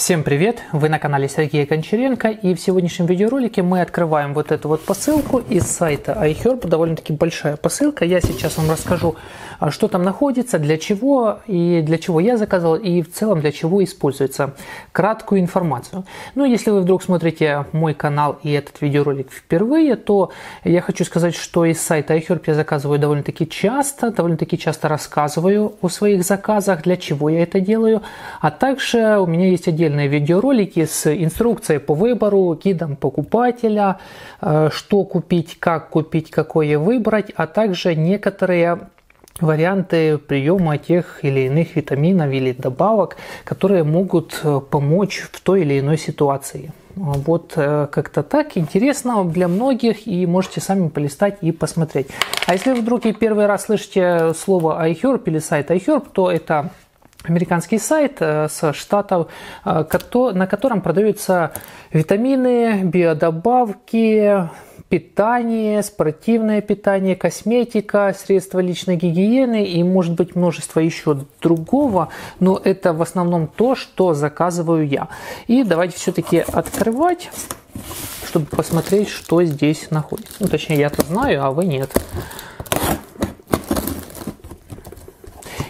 Всем привет! Вы на канале Сергея Кончаренко, и в сегодняшнем видеоролике мы открываем вот эту вот посылку из сайта iHerb. Довольно-таки большая посылка. Я сейчас вам расскажу, что там находится, для чего я заказал и в целом для чего используется. Краткую информацию. Но если вы вдруг смотрите мой канал и этот видеоролик впервые, то я хочу сказать, что из сайта iHerb я заказываю довольно-таки часто рассказываю о своих заказах, для чего я это делаю. А также у меня есть отдельный видеоролики с инструкцией по выбору, гидом покупателя, что купить, как купить, какое выбрать, а также некоторые варианты приема тех или иных витаминов или добавок, которые могут помочь в той или иной ситуации. Вот как-то так, интересно для многих, и можете сами полистать и посмотреть. А если вы вдруг и первый раз слышите слово iHerb или сайт iHerb, то это американский сайт со штатов, на котором продаются витамины, биодобавки, питание, спортивное питание, косметика, средства личной гигиены и, может быть, множество еще другого, но это в основном то, что заказываю я. И давайте все-таки открывать, чтобы посмотреть, что здесь находится. Ну, точнее, я-то знаю, а вы нет.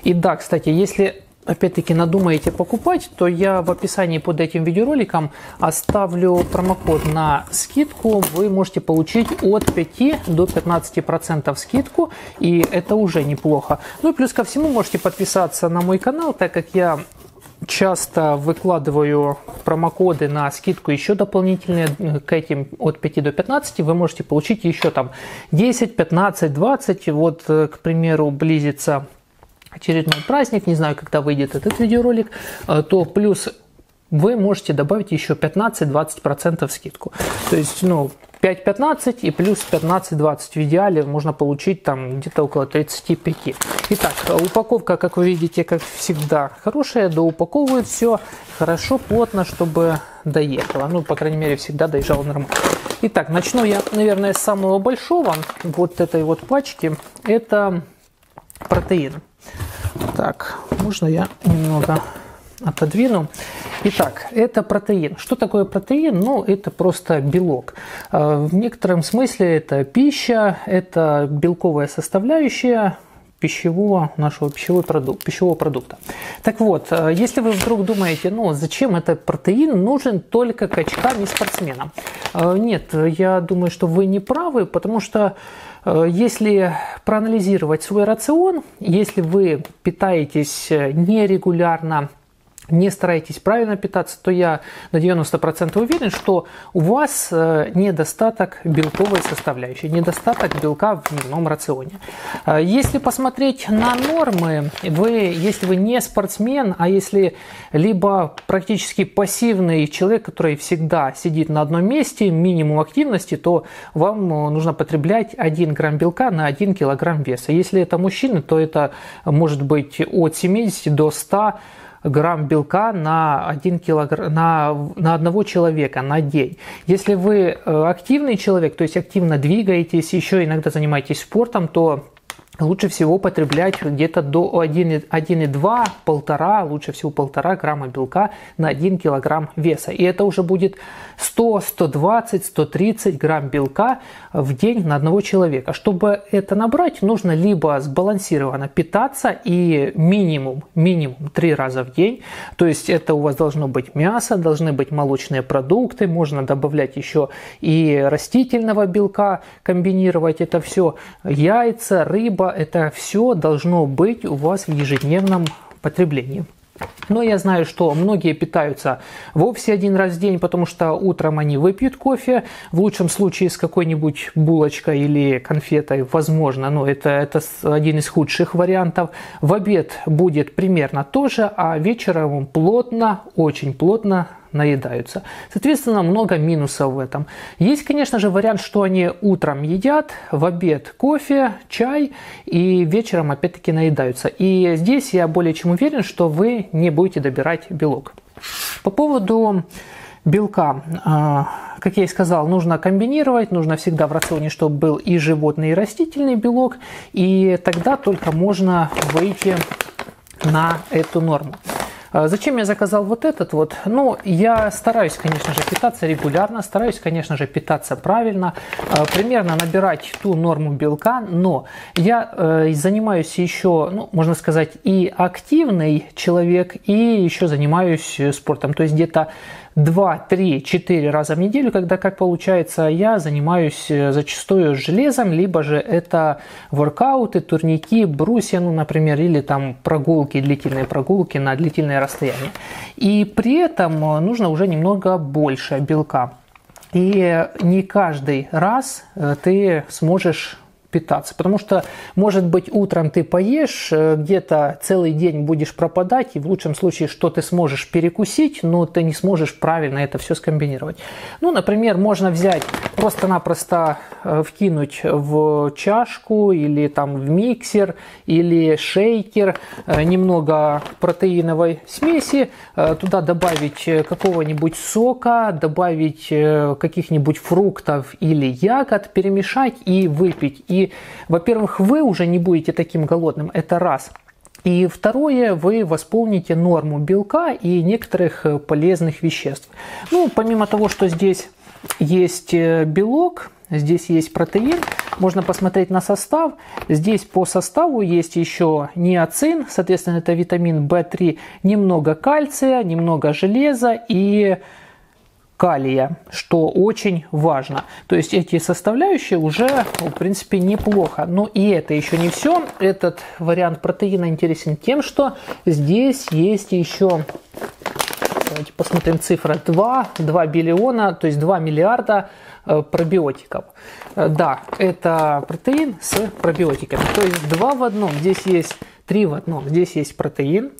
И да, кстати, если опять-таки надумаете покупать, то я в описании под этим видеороликом оставлю промокод на скидку. Вы можете получить от 5 до 15% скидку, и это уже неплохо. Ну и плюс ко всему можете подписаться на мой канал, так как я часто выкладываю промокоды на скидку еще дополнительные к этим от 5 до 15. Вы можете получить еще там 10, 15, 20. Вот, к примеру, близится очередной праздник, не знаю, когда выйдет этот видеоролик, то плюс вы можете добавить еще 15-20% скидку. То есть, ну, 5-15 и плюс 15-20. В идеале можно получить там где-то около 35. Итак, упаковка, как вы видите, как всегда, хорошая. Доупаковывают все хорошо, плотно, чтобы доехало. Ну, по крайней мере, всегда доезжало нормально. Итак, начну я, наверное, с самого большого. Вот этой вот пачки. Это протеин. Так, можно я немного отодвину. Итак, это протеин. Что такое протеин? Ну, это просто белок. В некотором смысле это пища, это белковая составляющая пищевого продукта. Так вот, если вы вдруг думаете, ну, зачем этот протеин нужен только качкам и спортсменам? Нет, я думаю, что вы не правы, потому что если проанализировать свой рацион, если вы питаетесь нерегулярно, не стараетесь правильно питаться, то я на 90% уверен, что у вас недостаток белковой составляющей, недостаток белка в дневном рационе. Если посмотреть на нормы, если вы не спортсмен, а если либо практически пассивный человек, который всегда сидит на одном месте, минимум активности, то вам нужно потреблять 1 грамм белка на 1 килограмм веса. Если это мужчина, то это может быть от 70 до 100 грамм белка на одного человека на день. Если вы активный человек, то есть активно двигаетесь, еще иногда занимаетесь спортом, то лучше всего потреблять где-то до 1,2-1,5, лучше всего 1,5 грамма белка на 1 килограмм веса. И это уже будет 100, 120, 130 грамм белка в день на одного человека. Чтобы это набрать, нужно либо сбалансированно питаться и минимум 3 раза в день. То есть это у вас должно быть мясо, должны быть молочные продукты, можно добавлять еще и растительного белка, комбинировать это все, яйца, рыба. Это все должно быть у вас в ежедневном потреблении. Но я знаю, что многие питаются вовсе 1 раз в день, потому что утром они выпьют кофе, в лучшем случае с какой-нибудь булочкой или конфетой, возможно, но это один из худших вариантов. В обед будет примерно то же, а вечером плотно, очень плотно наедаются. Соответственно, много минусов в этом. Есть, конечно же, вариант, что они утром едят, в обед кофе, чай и вечером опять-таки наедаются. И здесь я более чем уверен, что вы не будете добирать белок. По поводу белка, как я и сказал, нужно комбинировать, нужно всегда в рационе, чтобы был и животный, и растительный белок, и тогда только можно выйти на эту норму. Зачем я заказал вот этот вот? Ну, я стараюсь, конечно же, питаться регулярно, стараюсь, конечно же, питаться правильно, примерно набирать ту норму белка, но я занимаюсь еще, ну, можно сказать, и активный человек, и еще занимаюсь спортом, то есть где-то 2-3-4 раза в неделю, когда, как получается, я занимаюсь зачастую железом, либо же это воркауты, турники, брусья, ну, например, или там прогулки, длительные прогулки на длительное расстояние. И при этом нужно уже немного больше белка. И не каждый раз ты сможешь питаться, потому что, может быть, утром ты поешь, где-то целый день будешь пропадать, и в лучшем случае, что ты сможешь перекусить, но ты не сможешь правильно это все скомбинировать. Ну, например, можно взять, просто-напросто вкинуть в чашку или там в миксер или шейкер немного протеиновой смеси, туда добавить какого-нибудь сока, добавить каких-нибудь фруктов или ягод, перемешать и выпить. И, во-первых, вы уже не будете таким голодным, это раз. И второе, вы восполните норму белка и некоторых полезных веществ. Ну, помимо того, что здесь есть белок, здесь есть протеин, можно посмотреть на состав. Здесь по составу есть еще ниацин, соответственно, это витамин В3, немного кальция, немного железа и калия, что очень важно. То есть эти составляющие уже, в принципе, неплохо. Но и это еще не все. Этот вариант протеина интересен тем, что здесь есть еще, давайте посмотрим, цифра 2 биллиона, то есть 2 миллиарда пробиотиков. Да, это протеин с пробиотиками. То есть 2 в одном, здесь есть 3 в одном, здесь есть протеин,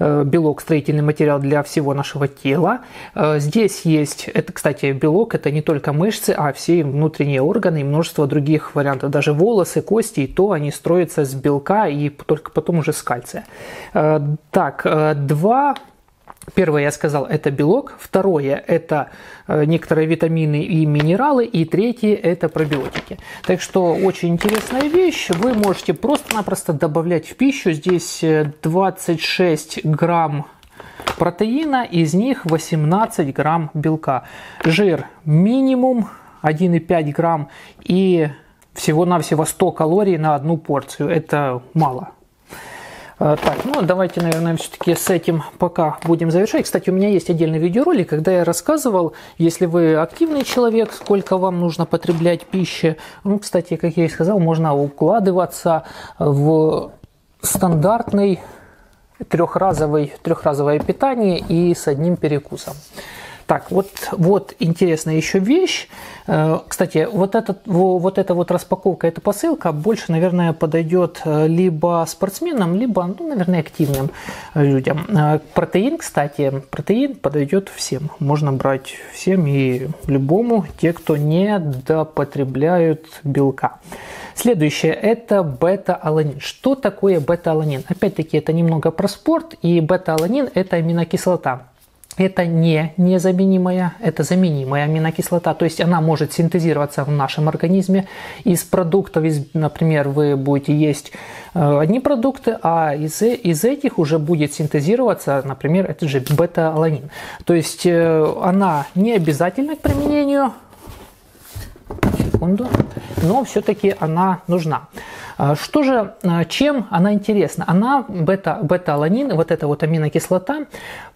белок, строительный материал для всего нашего тела. Здесь есть, это, кстати, белок, это не только мышцы, а все внутренние органы и множество других вариантов. Даже волосы, кости, и то они строятся с белка и только потом уже с кальция. Так, два. Первое, я сказал, это белок. Второе, это некоторые витамины и минералы. И третье, это пробиотики. Так что очень интересная вещь. Вы можете просто-напросто добавлять в пищу. Здесь 26 грамм протеина, из них 18 грамм белка. Жир минимум 1,5 грамм. И всего-навсего 100 калорий на одну порцию. Это мало. Так, ну давайте, наверное, все-таки с этим пока будем завершать. Кстати, у меня есть отдельный видеоролик, когда я рассказывал, если вы активный человек, сколько вам нужно потреблять пищи. Ну, кстати, как я и сказал, можно укладываться в стандартный трехразовое питание и с одним перекусом. Так, вот интересная еще вещь. Кстати, эта распаковка, эта посылка больше, наверное, подойдет либо спортсменам, либо, ну, наверное, активным людям. Протеин, кстати, протеин подойдет всем. Можно брать всем и любому, те, кто недопотребляют белка. Следующее – это бета-аланин. Что такое бета-аланин? Опять-таки, это немного про спорт, и бета-аланин – это аминокислота. Это не незаменимая, это заменимая аминокислота, то есть она может синтезироваться в нашем организме из продуктов, например, вы будете есть одни продукты, а из этих уже будет синтезироваться, например, этот же бета-аланин. То есть она не обязательна к применению, секунду, но все-таки она нужна. Что же, чем она интересна? Она, бета-аланин, вот эта вот аминокислота,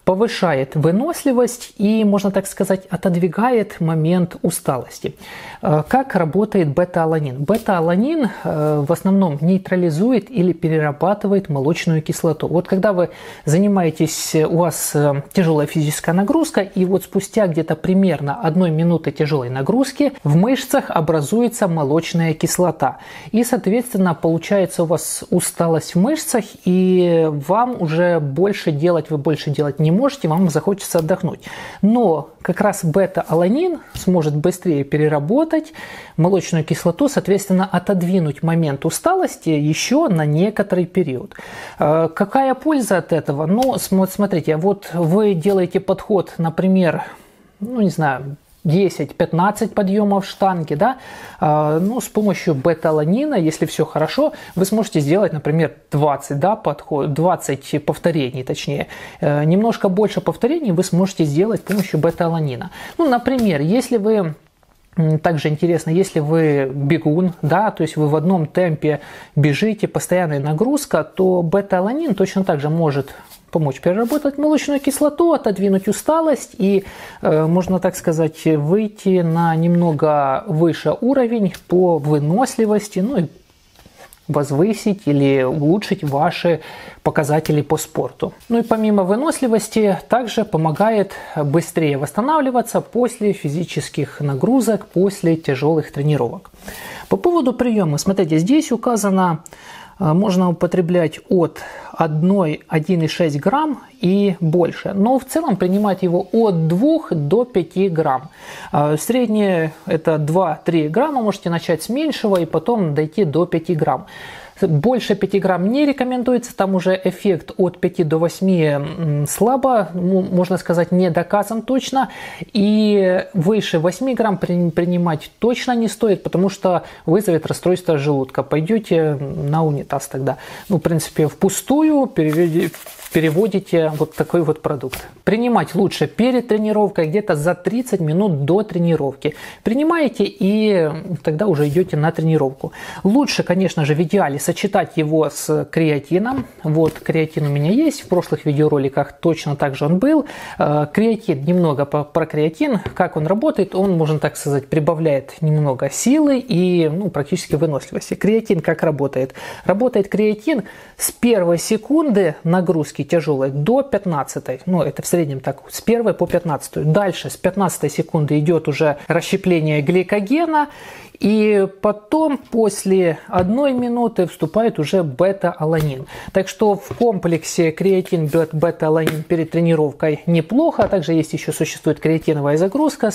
повышает выносливость и, можно так сказать, отодвигает момент усталости. Как работает бета-аланин? Бета-аланин в основном нейтрализует или перерабатывает молочную кислоту. Вот когда вы занимаетесь, у вас тяжелая физическая нагрузка, и вот спустя где-то примерно 1 минуты тяжелой нагрузки в мышцах образуется молочная кислота. И, соответственно, получается у вас усталость в мышцах, и вам уже больше делать, вы больше делать не можете, вам захочется отдохнуть. Но как раз бета-аланин сможет быстрее переработать молочную кислоту, соответственно, отодвинуть момент усталости еще на некоторый период. Какая польза от этого? Ну, смотрите, вот вы делаете подход, например, ну, не знаю, 10-15 подъемов штанги, да, ну, с помощью бета-аланина, если все хорошо, вы сможете сделать, например, 20, да, 20 повторений, точнее, немножко больше повторений вы сможете сделать с помощью бета-аланина. Ну, например, если вы... Также интересно, если вы бегун, да, то есть вы в одном темпе бежите, постоянная нагрузка, то бета-аланин точно так же может помочь переработать молочную кислоту, отодвинуть усталость и, можно так сказать, выйти на немного выше уровень по выносливости, ну и возвысить или улучшить ваши показатели по спорту. Ну и помимо выносливости, также помогает быстрее восстанавливаться после физических нагрузок, после тяжелых тренировок. По поводу приема, смотрите, здесь указано, можно употреблять от 1,6 грамм и больше, но в целом принимать его от 2 до 5 грамм. Среднее это 2-3 грамма, можете начать с меньшего и потом дойти до 5 грамм. Больше 5 грамм не рекомендуется, там уже эффект от 5 до 8 слабо, можно сказать, не доказан точно. И выше 8 грамм принимать точно не стоит, потому что вызовет расстройство желудка. Пойдете на унитаз тогда. Ну, в принципе, впустую переводите вот такой вот продукт. Принимать лучше перед тренировкой, где-то за 30 минут до тренировки. Принимаете и тогда уже идете на тренировку. Лучше, конечно же, в идеале сочетать его с креатином. Вот креатин у меня есть, в прошлых видеороликах точно так же он был. Креатин, немного про креатин, как он работает, он, можно так сказать, прибавляет немного силы и, ну, практически выносливости. Креатин как работает? Работает креатин с первой секунды нагрузки тяжелой до 15, ну это в среднем так, с 1 по 15. Дальше с 15 секунды идет уже расщепление гликогена, и потом после 1 минуты вступает уже бета-аланин. Так что в комплексе креатин, бета-аланин перед тренировкой неплохо. Также есть еще, существует креатиновая загрузка,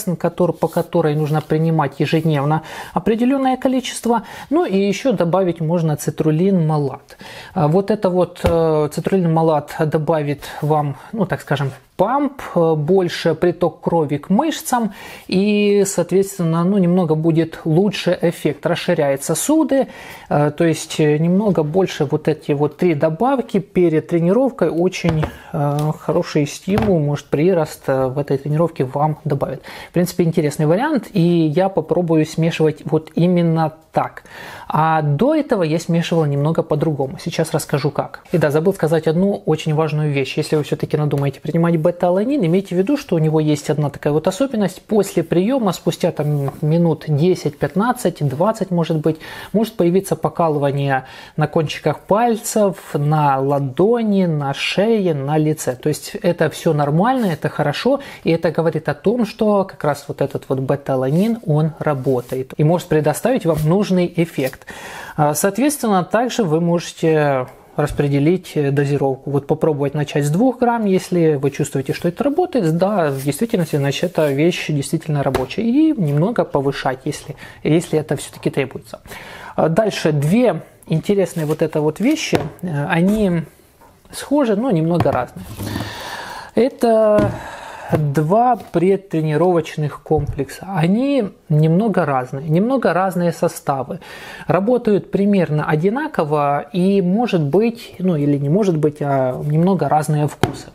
по которой нужно принимать ежедневно определенное количество. Ну и еще добавить можно цитрулин-малат. Вот это вот цитрулин-малат добавит вам, ну так скажем, памп, больше приток крови к мышцам и, соответственно, ну, немного будет лучше эффект, расширяет сосуды, то есть немного больше вот эти вот 3 добавки перед тренировкой очень хороший стимул, может прирост в этой тренировке вам добавит. В принципе, интересный вариант, и я попробую смешивать вот именно так. А до этого я смешивал немного по-другому, сейчас расскажу как. И да, забыл сказать одну очень важную вещь, если вы все-таки надумаете принимать бета-аланин, имейте в виду, что у него есть одна такая вот особенность. После приема, спустя там минут 10, 15, 20, может быть, может появиться покалывание на кончиках пальцев, на ладони, на шее, на лице. То есть это все нормально, это хорошо, и это говорит о том, что как раз вот этот вот бета-аланин, он работает и может предоставить вам нужный эффект. Соответственно, также вы можете распределить дозировку. Вот попробовать начать с 2 грамм, если вы чувствуете, что это работает, да, в действительности, значит, эта вещь действительно рабочая. И немного повышать, если это все-таки требуется. Дальше две интересные вот это вот вещи, они схожи, но немного разные. Это два предтренировочных комплекса. Они немного разные составы. Работают примерно одинаково и может быть, ну или не может быть, а немного разные вкусы.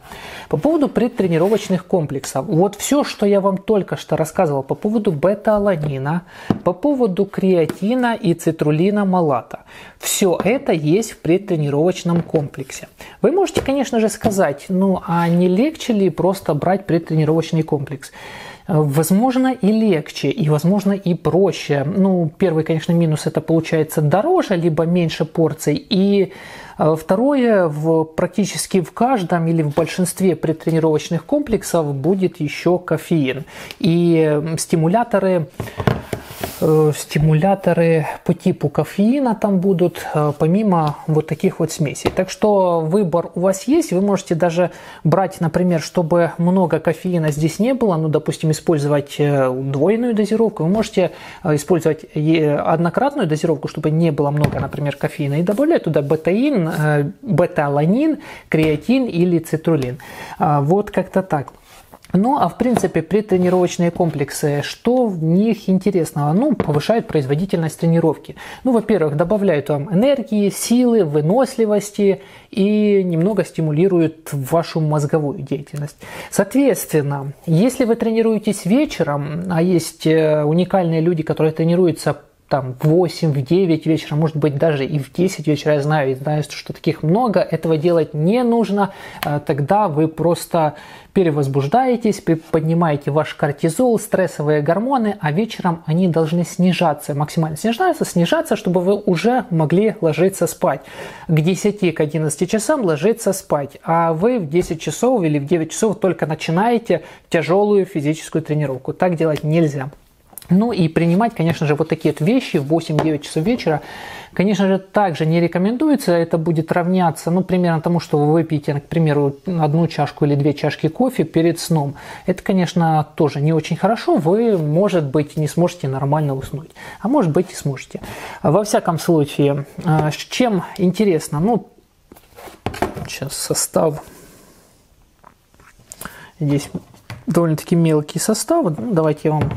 По поводу предтренировочных комплексов. Вот все, что я вам только что рассказывал по поводу бета-аланина, по поводу креатина и цитрулина-малата. Все это есть в предтренировочном комплексе. Вы можете, конечно же, сказать, ну а не легче ли просто брать предтренировочный комплекс? Возможно, и легче, и возможно, и проще. Ну, первый, конечно, минус — это получается дороже, либо меньше порций. И второе, практически в каждом или в большинстве предтренировочных комплексов будет еще кофеин. И стимуляторы по типу кофеина там будут, помимо вот таких вот смесей. Так что выбор у вас есть, вы можете даже брать, например, чтобы много кофеина здесь не было, ну, допустим, использовать удвоенную дозировку, вы можете использовать однократную дозировку, чтобы не было много, например, кофеина, и добавлять туда бета-аланин, креатин или цитрулин. Вот как-то так. Ну, а в принципе, предтренировочные комплексы, что в них интересного? Ну, повышают производительность тренировки. Ну, во-первых, добавляют вам энергии, силы, выносливости и немного стимулируют вашу мозговую деятельность. Соответственно, если вы тренируетесь вечером, а есть уникальные люди, которые тренируются там в 8, в 9 вечера, может быть, даже и в 10 вечера, я знаю, что таких много, этого делать не нужно, тогда вы просто перевозбуждаетесь, поднимаете ваш кортизол, стрессовые гормоны, а вечером они должны снижаться, максимально снижаться, чтобы вы уже могли ложиться спать. К 10, к 11 часам ложиться спать, а вы в 10 часов или в 9 часов только начинаете тяжелую физическую тренировку. Так делать нельзя. Ну и принимать, конечно же, вот такие вещи в 8-9 часов вечера, конечно же, также не рекомендуется. Это будет равняться, ну, примерно тому, что вы выпьете, к примеру, 1 чашку или 2 чашки кофе перед сном. Это, конечно, тоже не очень хорошо. Вы, может быть, не сможете нормально уснуть, а может быть и сможете. Во всяком случае, чем интересно, ну, сейчас состав, здесь довольно-таки мелкий состав, ну, давайте я вам...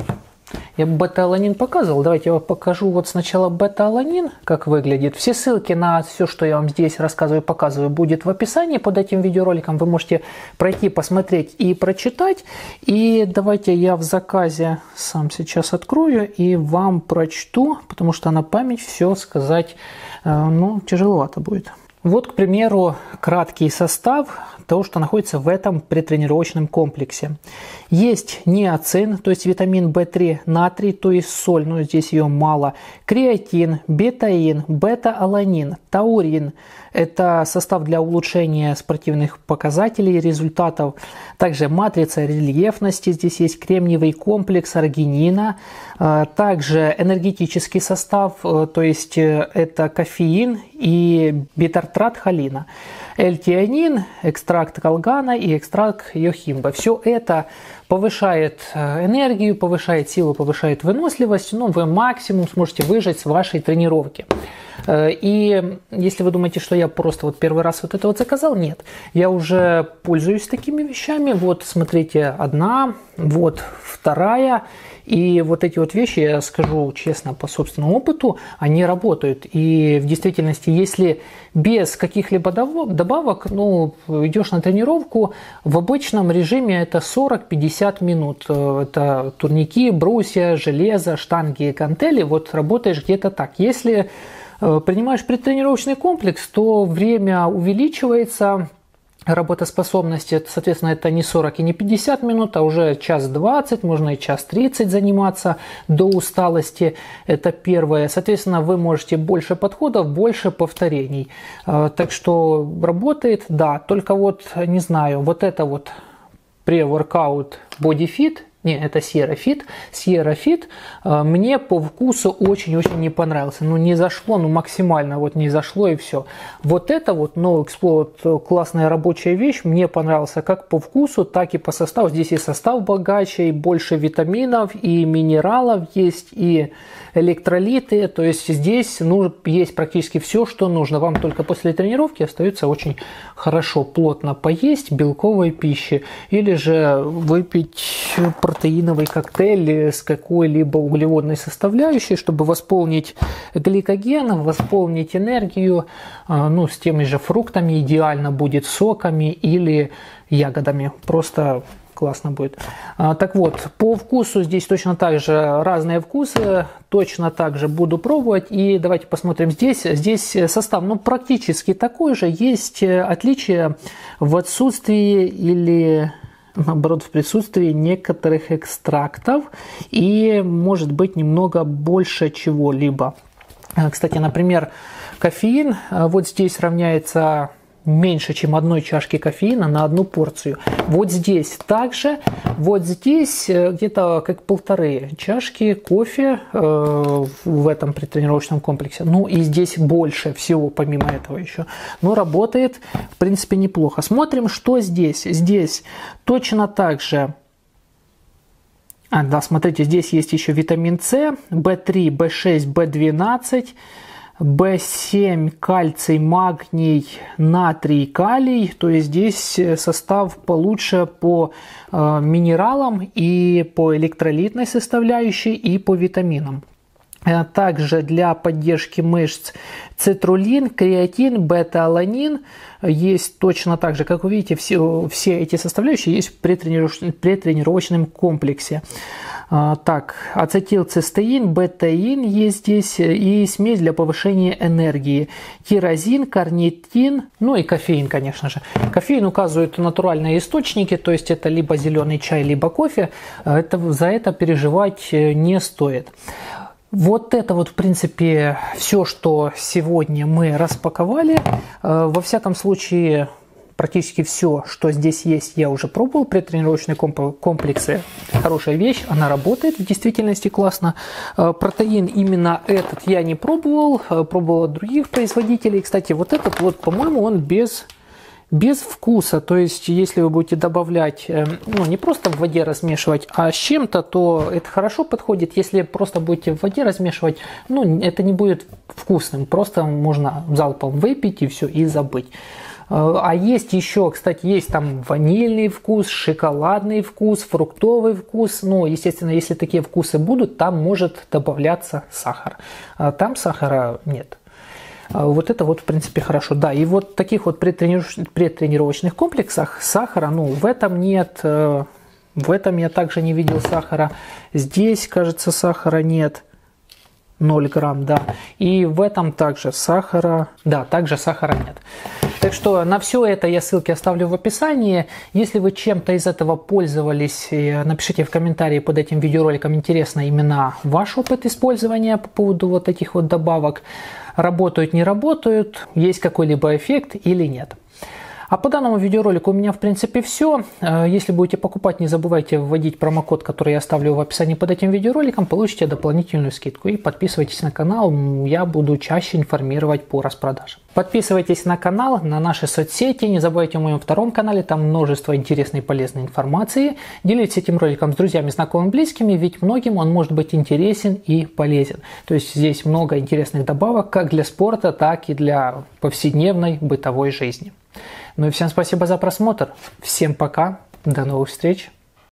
Я бета-аланин показывал, давайте я вам покажу вот сначала бета-аланин, как выглядит. Все ссылки на все, что я вам здесь рассказываю и показываю, будет в описании под этим видеороликом. Вы можете пройти, посмотреть и прочитать. И давайте я в заказе сам сейчас открою и вам прочту, потому что на память все сказать, ну, тяжеловато будет. Вот, к примеру, краткий состав того, что находится в этом предтренировочном комплексе. Есть неоцин, то есть витамин В3, натрий, то есть соль, но здесь ее мало, креатин, бетаин, бета-аланин, таурин. Это состав для улучшения спортивных показателей и результатов. Также матрица рельефности, здесь есть кремниевый комплекс, аргинина. Также энергетический состав, то есть это кофеин и битартрат холина, L-тианин, экстракт колгана и экстракт йохимба. Все это повышает энергию, повышает силу, повышает выносливость. Ну, вы максимум сможете выжать с вашей тренировки. И если вы думаете, что я просто вот первый раз вот это вот заказал, нет. Я уже пользуюсь такими вещами. Вот, смотрите, одна, вот вторая. И вот эти вот вещи, я скажу честно, по собственному опыту, они работают. И в действительности, если без каких-либо добавок, ну, идешь на тренировку, в обычном режиме это 40-50 минут. Это турники, брусья, железо, штанги и гантели. Вот работаешь где-то так. Если принимаешь предтренировочный комплекс, то время увеличивается, работоспособности, соответственно, это не 40 и не 50 минут, а уже час 20, можно и час 30 заниматься до усталости. Это первое. Соответственно, вы можете больше подходов, больше повторений. Так что работает, да. Только вот, не знаю, вот это вот pre-workout Body Fit, не, это Sierra Fit. Sierra Fit мне по вкусу очень-очень не понравился. Ну, не зашло, ну, максимально вот не зашло и все. Вот это вот N.O.-Xplode, классная рабочая вещь. Мне понравился как по вкусу, так и по составу. Здесь и состав богаче, и больше витаминов, и минералов есть, и электролиты. То есть здесь, ну, есть практически все, что нужно. Вам только после тренировки остается очень хорошо, плотно поесть белковой пищи. Или же выпить протеиновый коктейль с какой-либо углеводной составляющей, чтобы восполнить гликоген, восполнить энергию, ну, с теми же фруктами, идеально будет соками или ягодами, просто классно будет. Так вот, по вкусу здесь точно так же, разные вкусы, точно так же буду пробовать. И давайте посмотрим здесь. Здесь состав, ну, практически такой же, есть отличия в отсутствии или... наоборот, в присутствии некоторых экстрактов и, может быть, немного больше чего-либо. Кстати, например, кофеин вот здесь равняется меньше, чем 1 чашки кофеина на 1 порцию. Вот здесь также, вот здесь где-то как 1,5 чашки кофе в этом предтренировочном комплексе. Ну и здесь больше всего помимо этого еще. Но работает, в принципе, неплохо. Смотрим, что здесь. Здесь точно так же. А, да, смотрите, здесь есть еще витамин С, В3, В6, В12. B7, кальций, магний, натрий, калий. То есть здесь состав получше по минералам, и по электролитной составляющей, и по витаминам. Также для поддержки мышц цитрулин, креатин, бета-аланин есть точно так же. Как вы видите, все эти составляющие есть в предтренировочном комплексе. Так, ацетилцистеин, бетаин есть здесь и смесь для повышения энергии. Тирозин, карнитин, ну и кофеин, конечно же. Кофеин указывают натуральные источники, то есть это либо зеленый чай, либо кофе. За это переживать не стоит. Вот это вот, в принципе, все, что сегодня мы распаковали. Во всяком случае, практически все, что здесь есть, я уже пробовал. Предтренировочные комплексы – хорошая вещь, она работает в действительности классно. Протеин именно этот я не пробовал, пробовал от других производителей. Кстати, вот этот вот, по-моему, он без вкуса, то есть если вы будете добавлять, ну, не просто в воде размешивать, а с чем-то, то это хорошо подходит. Если просто будете в воде размешивать, ну, это не будет вкусным, просто можно залпом выпить и все, и забыть. А есть еще, кстати, есть там ванильный вкус, шоколадный вкус, фруктовый вкус. Ну, естественно, если такие вкусы будут, там может добавляться сахар. А там сахара нет. Вот это вот, в принципе, хорошо. Да, и вот в таких вот предтренировочных комплексах сахара, ну, в этом нет. В этом я также не видел сахара. Здесь, кажется, сахара нет. 0 грамм, да. И в этом также сахара, да, также сахара нет. Так что на все это я ссылки оставлю в описании. Если вы чем-то из этого пользовались, напишите в комментарии под этим видеороликом. Интересно именно ваш опыт использования по поводу вот этих вот добавок. Работают, не работают, есть какой-либо эффект или нет. А по данному видеоролику у меня, в принципе, все. Если будете покупать, не забывайте вводить промокод, который я оставлю в описании под этим видеороликом, получите дополнительную скидку. И подписывайтесь на канал, я буду чаще информировать по распродажам. Подписывайтесь на канал, на наши соцсети, не забывайте о моем втором канале, там множество интересной и полезной информации. Делитесь этим роликом с друзьями, знакомыми, близкими, ведь многим он может быть интересен и полезен. То есть здесь много интересных добавок, как для спорта, так и для повседневной бытовой жизни. Ну и всем спасибо за просмотр. Всем пока. До новых встреч.